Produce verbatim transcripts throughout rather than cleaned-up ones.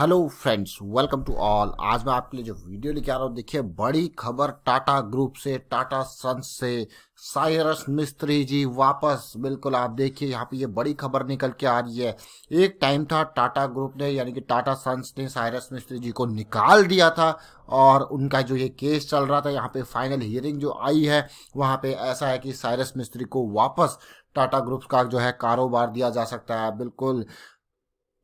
Hello friends, welcome to all. आज मैं आपके लिए जो वीडियो लेके आ रहा हूँ, देखिए बड़ी खबर टाटा ग्रुप से, टाटा सन्स से। साइरस मिस्त्री जी वापस, बिल्कुल आप देखिए यहाँ पे ये बड़ी खबर निकल के आ रही है। एक टाइम था टाटा ग्रुप ने यानी कि टाटा सन्स ने साइरस मिस्त्री जी को निकाल दिया था और उनका जो ये केस चल रहा था, यहाँ पे फाइनल हियरिंग जो आई है वहाँ पे ऐसा है कि साइरस मिस्त्री को वापस टाटा ग्रुप का जो है कारोबार दिया जा सकता है। बिल्कुल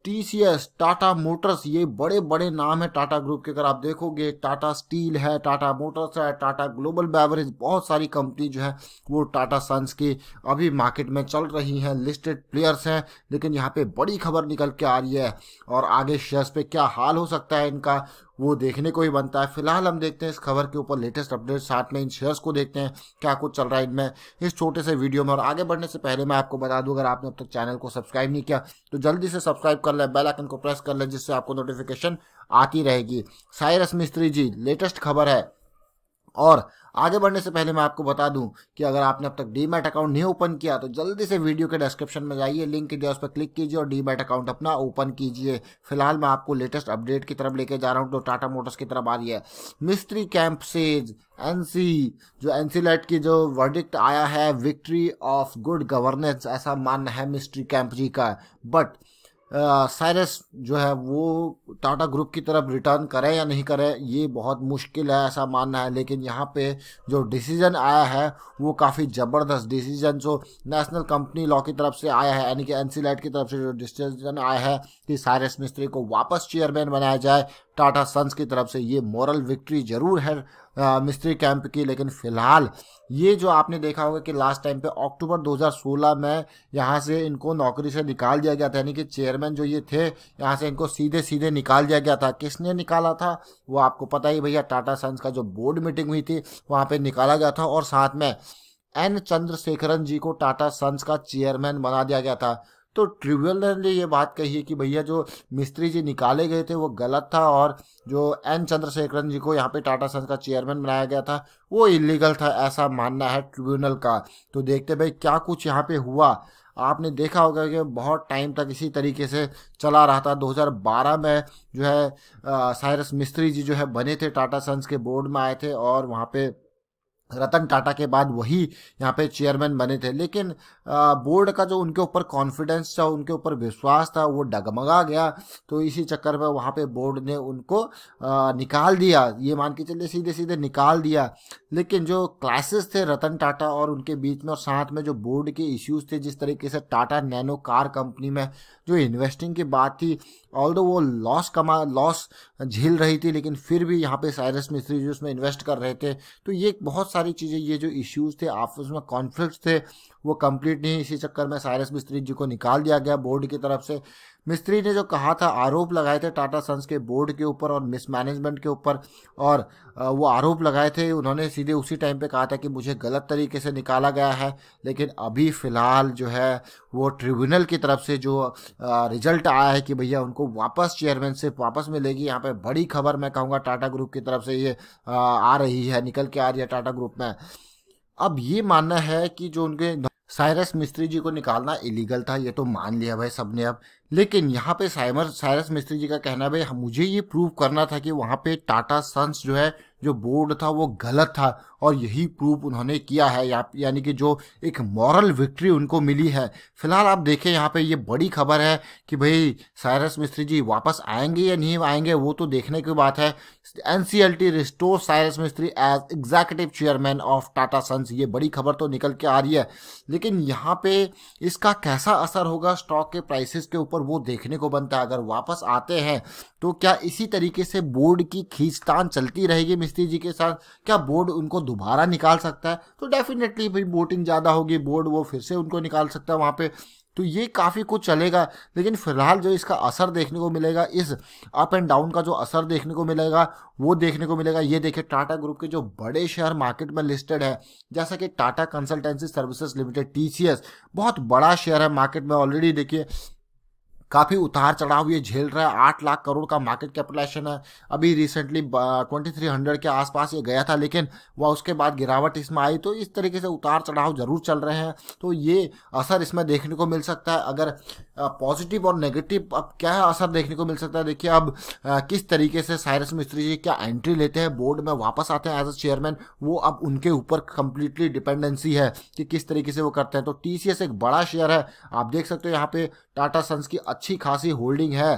टीसीएस, टाटा मोटर्स, ये बड़े बड़े नाम है टाटा ग्रुप के। अगर आप देखोगे टाटा स्टील है, टाटा मोटर्स है, टाटा ग्लोबल बेवरेज, बहुत सारी कंपनी जो है वो टाटा सन्स की अभी मार्केट में चल रही हैं, लिस्टेड प्लेयर्स हैं। लेकिन यहाँ पे बड़ी खबर निकल के आ रही है और आगे शेयर्स पे क्या हाल हो सकता है इनका वो देखने को ही बनता है। फिलहाल हम देखते हैं इस खबर के ऊपर लेटेस्ट अपडेट, साथ में इन शेयर्स को देखते हैं क्या कुछ चल रहा है इनमें इस छोटे से वीडियो में। और आगे बढ़ने से पहले मैं आपको बता दूं, अगर आपने अब तक चैनल को सब्सक्राइब नहीं किया तो जल्दी से सब्सक्राइब कर लें, बेल आइकन को प्रेस कर लें, जिससे आपको नोटिफिकेशन आती रहेगी। साइरस मिस्त्री जी, लेटेस्ट खबर है। और आगे बढ़ने से पहले मैं आपको बता दूं कि अगर आपने अब तक डीमैट अकाउंट नहीं ओपन किया तो जल्दी से वीडियो के डिस्क्रिप्शन में जाइए, लिंक दिया उस पर क्लिक कीजिए और डीमैट अकाउंट अपना ओपन कीजिए। फिलहाल मैं आपको लेटेस्ट अपडेट की तरफ लेके जा रहा हूं, तो टाटा मोटर्स की तरफ आ रही है। मिस्ट्री कैंप सेज एनसी, जो एनसीलेट की जो वर्डिक्ट आया है, विक्ट्री ऑफ गुड गवर्नेंस, ऐसा मानना है मिस्ट्री कैंप जी का। बट साइरस uh, जो है वो टाटा ग्रुप की तरफ रिटर्न करे या नहीं करे ये बहुत मुश्किल है, ऐसा मानना है। लेकिन यहाँ पे जो डिसीजन आया है वो काफ़ी ज़बरदस्त डिसीजन जो नेशनल कंपनी लॉ की तरफ से आया है, यानी कि एनसीलेट की तरफ से जो डिसीजन आया है कि साइरस मिस्त्री को वापस चेयरमैन बनाया जाए टाटा सन्स की तरफ से, ये मॉरल विक्ट्री ज़रूर है आ, मिस्ट्री कैंप की। लेकिन फ़िलहाल ये जो आपने देखा होगा कि लास्ट टाइम पे अक्टूबर दो हज़ार सोलह में यहाँ से इनको नौकरी से निकाल दिया गया था, यानी कि चेयरमैन जो ये थे यहाँ से इनको सीधे सीधे निकाल दिया गया था। किसने निकाला था वो आपको पता ही भैया, टाटा सन्स का जो बोर्ड मीटिंग हुई थी वहाँ पर निकाला गया था और साथ में एन चंद्रशेखरन जी को टाटा सन्स का चेयरमैन बना दिया गया था। तो ट्रिब्यूनल ने ये बात कही है कि भैया जो मिस्त्री जी निकाले गए थे वो गलत था और जो एन चंद्रशेखरन जी को यहाँ पे टाटा सन्स का चेयरमैन बनाया गया था वो इलीगल था, ऐसा मानना है ट्रिब्यूनल का। तो देखते भाई क्या कुछ यहाँ पे हुआ। आपने देखा होगा कि बहुत टाइम तक इसी तरीके से चला रहा था। दो हज़ार बारह में जो है साइरस मिस्त्री जी जो है बने थे, टाटा सन्स के बोर्ड में आए थे और वहाँ पर रतन टाटा के बाद वही यहाँ पे चेयरमैन बने थे। लेकिन आ, बोर्ड का जो उनके ऊपर कॉन्फिडेंस था, उनके ऊपर विश्वास था, वो डगमगा गया। तो इसी चक्कर में वहाँ पे बोर्ड ने उनको आ, निकाल दिया, ये मान के चलिए सीधे सीधे निकाल दिया। लेकिन जो क्लासेस थे रतन टाटा और उनके बीच में और साथ में जो बोर्ड के इश्यूज़ थे, जिस तरीके से टाटा नैनो कार कंपनी में जो इन्वेस्टिंग की बात थी, ऑल्दो वो लॉस कमा लॉस झेल रही थी, लेकिन फिर भी यहाँ पे साइरस मिस्त्री जो उसमें इन्वेस्ट कर रहे थे। तो ये बहुत सारी चीज़ें, ये जो इश्यूज़ थे, आपस में कॉन्फ्लिक्ट थे, वो कंप्लीट नहीं। इसी चक्कर में साइरस मिस्त्री जी को निकाल दिया गया बोर्ड की तरफ से। मिस्त्री ने जो कहा था, आरोप लगाए थे टाटा सन्स के बोर्ड के ऊपर और मिसमैनेजमेंट के ऊपर, और वो आरोप लगाए थे उन्होंने सीधे उसी टाइम पे कहा था कि मुझे गलत तरीके से निकाला गया है। लेकिन अभी फ़िलहाल जो है वो ट्रिब्यूनल की तरफ से जो रिजल्ट आया है कि भैया उनको वापस चेयरमैनशिप वापस मिलेगी। यहाँ पर बड़ी खबर मैं कहूँगा टाटा ग्रुप की तरफ से ये आ रही है, निकल के आ रही है टाटा ग्रुप में। अब ये मानना है कि जो उनके साइरस मिस्त्री जी को निकालना इलीगल था, ये तो मान लिया भाई सबने अब। लेकिन यहाँ पे साइमर साइरस मिस्त्री जी का कहना है भाई मुझे ये प्रूव करना था कि वहाँ पे टाटा सन्स जो है जो बोर्ड था वो गलत था, और यही प्रूव उन्होंने किया है। या, यानी कि जो एक मॉरल विक्ट्री उनको मिली है। फिलहाल आप देखें यहाँ पे ये बड़ी खबर है कि भाई साइरस मिस्त्री जी वापस आएंगे या नहीं आएंगे वो तो देखने की बात है। NCLT restore Cyrus Mistry as executive chairman of Tata Sons, ये बड़ी खबर तो निकल के आ रही है। लेकिन यहाँ पे इसका कैसा असर होगा स्टॉक के प्राइसेस के ऊपर वो देखने को बनता है। अगर वापस आते हैं तो क्या इसी तरीके से बोर्ड की खींचतान चलती रहेगी मिस्त्री जी के साथ? क्या बोर्ड उनको दोबारा निकाल सकता है? तो डेफिनेटली भाई वोटिंग ज़्यादा होगी, बोर्ड वो फिर से उनको निकाल सकता है वहाँ पे। तो ये काफ़ी कुछ चलेगा। लेकिन फिलहाल जो इसका असर देखने को मिलेगा, इस अप एंड डाउन का जो असर देखने को मिलेगा वो देखने को मिलेगा। ये देखिए टाटा ग्रुप के जो बड़े शेयर मार्केट में लिस्टेड है, जैसा कि Tata consultancy services Limited TCS बहुत बड़ा शेयर है मार्केट में। ऑलरेडी देखिए काफ़ी उतार चढ़ाव ये झेल रहा है। आठ लाख करोड़ का मार्केट कैपिटलाइजेशन है। अभी रिसेंटली ट्वेंटी थ्री हंड्रेड के आसपास ये गया था, लेकिन वह उसके बाद गिरावट इसमें आई। तो इस तरीके से उतार चढ़ाव जरूर चल रहे हैं, तो ये असर इसमें देखने को मिल सकता है। अगर पॉजिटिव और नेगेटिव अब क्या है असर देखने को मिल सकता है। देखिए अब किस तरीके से साइरस मिस्त्री जी क्या एंट्री लेते हैं बोर्ड में, वापस आते हैं एज अ चेयरमैन, वो अब उनके ऊपर कंप्लीटली डिपेंडेंसी है कि किस तरीके से वो करते हैं। तो टीसीएस एक बड़ा शेयर है, आप देख सकते हो यहाँ पे टाटा सन्स की अच्छी खासी होल्डिंग है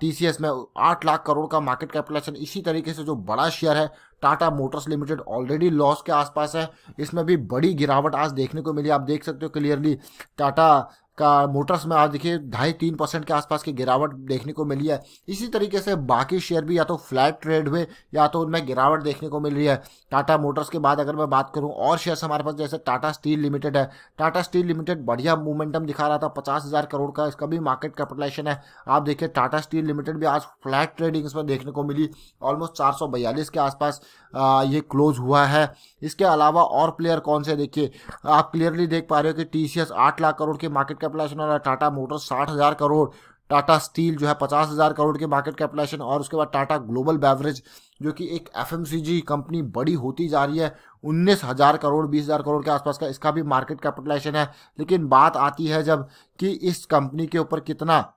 टीसीएस में, आठ लाख करोड़ का मार्केट कैपिटलाइजेशन। इसी तरीके से जो बड़ा शेयर है Tata Motors limited already loss के आसपास है, इसमें भी बड़ी गिरावट आज देखने को मिली। आप देख सकते हो क्लियरली टाटा का मोटर्स में आज देखिए ढाई तीन परसेंट के आसपास की गिरावट देखने को मिली है। इसी तरीके से बाकी शेयर भी या तो फ्लैट ट्रेड हुए या तो उनमें गिरावट देखने को मिल रही है। टाटा मोटर्स के बाद अगर मैं बात करूं और शेयर्स हमारे पास जैसे टाटा स्टील लिमिटेड है, टाटा स्टील लिमिटेड बढ़िया मोमेंटम दिखा रहा था, पचास हज़ार करोड़ का इसका भी मार्केट कैपिटलाइजेशन है। आप देखिए टाटा स्टील लिमिटेड भी आज फ्लैट ट्रेडिंग इसमें देखने को मिली, ऑलमोस्ट चार सौ बयालीस के आसपास आ, ये क्लोज हुआ है। इसके अलावा और प्लेयर कौन से देखिए आप क्लियरली देख पा रहे हो कि टी सी एस आठ लाख करोड़ की मार्केट कैपिटलाइजेशन और टाटा मोटर्स साठ हज़ार करोड़, टाटा स्टील जो है पचास हज़ार करोड़ की मार्केट कैपिटलाइजेशन, और उसके बाद टाटा ग्लोबल बेवरेज जो कि एक एफएमसीजी कंपनी बड़ी होती जा रही है, उन्नीस हज़ार करोड़ बीस हज़ार करोड़ के आसपास का इसका भी मार्केट कैपिटलाइजेशन है। लेकिन बात आती है जब कि इस कंपनी के ऊपर कितना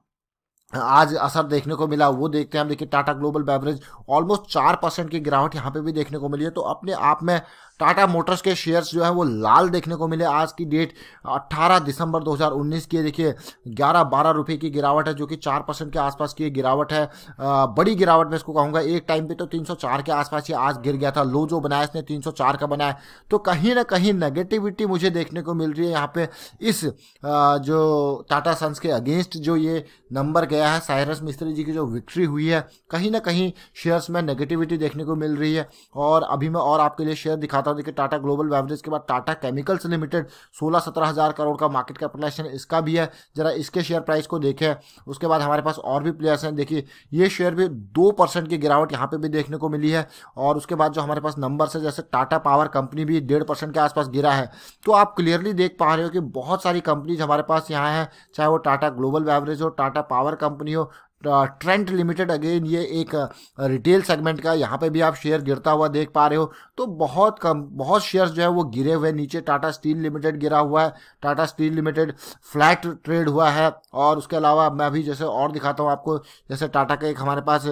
आज असर देखने को मिला वो देखते हैं हम। देखिए टाटा ग्लोबल बेवरेज ऑलमोस्ट चार परसेंट की गिरावट यहाँ पे भी देखने को मिली है। तो अपने आप में टाटा मोटर्स के शेयर्स जो है वो लाल देखने को मिले। आज की डेट अठारह दिसंबर दो हज़ार उन्नीस की देखिए ग्यारह बारह रुपए की गिरावट है जो कि चार परसेंट के आसपास की गिरावट है। आ, बड़ी गिरावट मैं इसको कहूँगा। एक टाइम पे तो तीन सौ चार के आसपास ये आज गिर गया था, लो जो बनाया इसने तीन सौ चार का बनाया। तो कहीं ना कहीं नेगेटिविटी मुझे देखने को मिल रही है यहाँ पे इस आ, जो टाटा सन्स के अगेंस्ट जो ये नंबर गया है, साइरस मिस्त्री जी की जो विक्ट्री हुई है, कहीं ना कहीं शेयर्स में नेगेटिविटी देखने को मिल रही है। और अभी मैं और आपके लिए शेयर दिखाता। देखिए टाटा ग्लोबल बेवरेज के बाद टाटा केमिकल्स लिमिटेड सोलह सत्रह हजार करोड़ का मार्केट कैपिटलाइजेशन इसका भी है। जरा इसके शेयर प्राइस को देखें। उसके बाद हमारे पास और भी प्लेयर्स हैं। देखिए ये शेयर भी दो परसेंट की गिरावट यहाँ पे भी देखने को मिली है। और उसके बाद जो हमारे पास नंबर्स है जैसे टाटा पावर कंपनी भी डेढ़ परसेंट के आसपास गिरा है। तो आप क्लियरली देख पा रहे हो कि बहुत सारी कंपनीज हमारे पास यहाँ है, चाहे वो टाटा ग्लोबल बेवरेज हो, टाटा पावर कंपनी हो, ट्रेंट लिमिटेड अगेन ये एक रिटेल सेगमेंट का, यहाँ पे भी आप शेयर गिरता हुआ देख पा रहे हो। तो बहुत कम बहुत शेयर्स जो है वो गिरे हुए नीचे। टाटा स्टील लिमिटेड गिरा हुआ है, Tata steel limited flat trade हुआ है। और उसके अलावा मैं भी जैसे और दिखाता हूँ आपको, जैसे टाटा का एक हमारे पास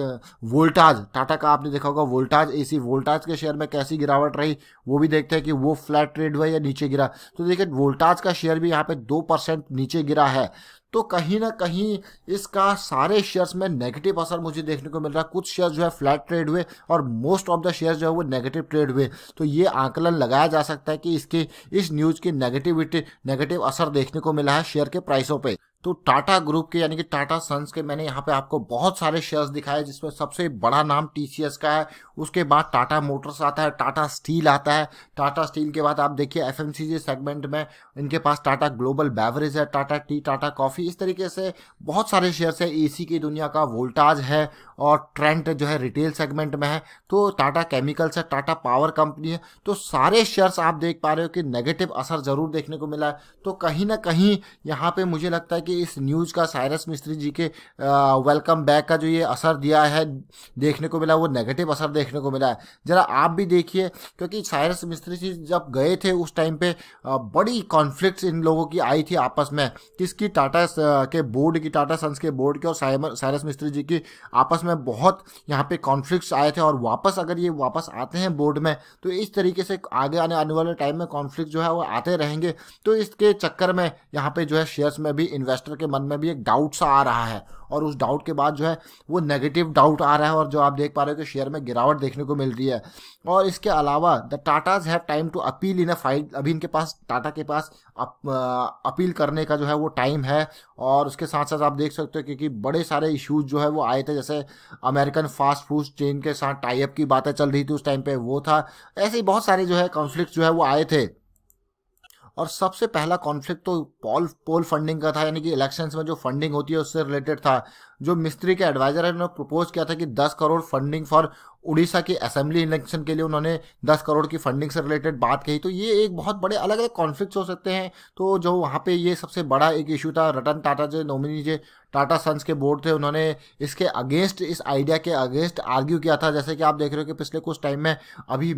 वोल्टाज, टाटा का आपने देखा होगा वोल्टाज एसी, वोल्टाज के शेयर में कैसी गिरावट रही वो भी देखते हैं कि वो फ्लैट ट्रेड हुआ या नीचे गिरा। तो देखिए वोल्टाज का शेयर भी यहाँ पे दो परसेंट नीचे गिरा है। तो कहीं ना कहीं इसका सारे शेयर्स में नेगेटिव असर मुझे देखने को मिल रहा है। कुछ शेयर जो है फ्लैट ट्रेड हुए और मोस्ट ऑफ द शेयर्स जो है वो नेगेटिव ट्रेड हुए। तो ये आकलन लगाया जा सकता है कि इसकी इस न्यूज़ की नेगेटिविटी नेगेटिव असर देखने को मिला है शेयर के प्राइसों पे। तो टाटा ग्रुप के यानी कि टाटा सन्स के मैंने यहाँ पे आपको बहुत सारे शेयर्स दिखाए, जिसमें सबसे बड़ा नाम टीसीएस का है। उसके बाद टाटा मोटर्स आता है, टाटा स्टील आता है। टाटा स्टील के बाद आप देखिए एफएमसीजी सेगमेंट में इनके पास टाटा ग्लोबल बेवरेज है, टाटा टी, टाटा कॉफ़ी, इस तरीके से बहुत सारे शेयर्स है। एसी की दुनिया का वोल्टाज है और ट्रेंट जो है रिटेल सेगमेंट में है। तो टाटा केमिकल्स है, टाटा पावर कंपनी है। तो सारे शेयर्स आप देख पा रहे हो कि नेगेटिव असर ज़रूर देखने को मिला है। तो कहीं ना कहीं यहाँ पे मुझे लगता है कि इस न्यूज़ का साइरस मिस्त्री जी के वेलकम बैक का जो ये असर दिया है देखने को मिला वो नेगेटिव असर देखने को मिला है। ज़रा आप भी देखिए, क्योंकि साइरस मिस्त्री जी जब गए थे उस टाइम पे आ, बड़ी कॉन्फ्लिक्ट्स इन लोगों की आई थी आपस में, किसकी, टाटा के बोर्ड की, टाटा सन्स के बोर्ड की और साइरस मिस्त्री जी की आपस में बहुत यहाँ पे कॉन्फ्लिक्ट्स आए थे। और वापस अगर ये वापस आते हैं बोर्ड में तो इस तरीके से आगे आने आने वाले टाइम में कॉन्फ्लिक्ट जो है वो आते रहेंगे। तो इसके चक्कर में यहाँ पे जो है शेयर्स में भी इन्वेस्टर के मन में भी एक डाउट सा आ रहा है, और उस डाउट के बाद जो है वो नेगेटिव डाउट आ रहा है, और जो आप देख पा रहे हो कि शेयर में गिरावट देखने को मिल रही है। और इसके अलावा the Tatas have time to appeal in a file, अभी इनके पास टाटा के पास अप, आ, अपील करने का जो है वो टाइम है। और उसके साथ साथ आप देख सकते हो क्योंकि बड़े सारे इश्यूज जो है वो आए थे, जैसे अमेरिकन फास्ट फूड चेन के साथ टाइप की बातें चल रही थी उस टाइम पर, वो था। ऐसे ही बहुत सारे जो है कॉन्फ्लिक्ट जो है वो आए थे। और सबसे पहला कॉन्फ्लिक्ट तो पोल पोल फंडिंग का था, यानी कि इलेक्शंस में जो फंडिंग होती है उससे रिलेटेड था। जो मिस्त्री के एडवाइजर है उन्होंने प्रपोज किया था कि दस करोड़ फंडिंग फॉर उड़ीसा की असेंबली इलेक्शन के लिए, उन्होंने दस करोड़ की फंडिंग से रिलेटेड बात कही। तो ये एक बहुत बड़े अलग अलग कॉन्फ्लिक्ट्स हो सकते हैं। तो जो वहाँ पे ये सबसे बड़ा एक इशू था। रतन टाटा जो नॉमिनी जे टाटा सन्स के बोर्ड थे, उन्होंने इसके अगेंस्ट, इस आइडिया के अगेंस्ट आर्ग्यू किया था। जैसे कि आप देख रहे हो कि पिछले कुछ टाइम में अभी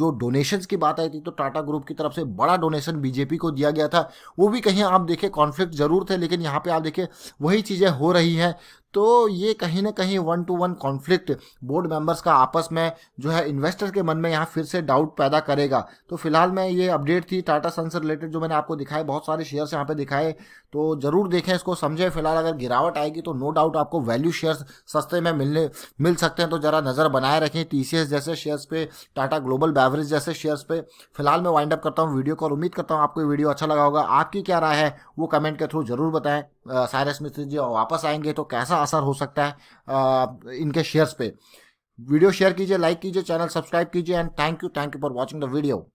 जो डोनेशंस की बात आई थी तो टाटा ग्रुप की तरफ से बड़ा डोनेशन बीजेपी को दिया गया था, वो भी कहीं आप देखिए कॉन्फ्लिक्ट जरूर थे, लेकिन यहाँ पे आप देखिए वही चीज़ें हो रही हैं। तो ये कहीं ना कहीं one to one conflict board members का आपस में जो है इन्वेस्टर्स के मन में यहाँ फिर से डाउट पैदा करेगा। तो फिलहाल मैं ये अपडेट थी टाटा सन्स से रिलेटेड जो मैंने आपको दिखाए, बहुत सारे शेयर्स यहाँ पे दिखाए, तो ज़रूर देखें, इसको समझें। फिलहाल अगर गिरावट आएगी तो नो डाउट आपको वैल्यू शेयर्स सस्ते में मिलने मिल सकते हैं, तो ज़रा नज़र बनाए रखें टीसीएस जैसे शेयर्स पे, टाटा ग्लोबल बेवरेज जैसे शेयर्स पे। फिलहाल मैं वाइंड अप करता हूँ वीडियो को और उम्मीद करता हूँ आपको ये वीडियो अच्छा लगा होगा। आपकी क्या राय है वो कमेंट के थ्रू ज़रूर बताएं। साइरस मिस्त्री जी वापस आएंगे तो कैसा असर हो सकता है आ, इनके शेयर्स पे। वीडियो शेयर कीजिए, लाइक कीजिए, चैनल सब्सक्राइब कीजिए and thank you thank you for watching the video.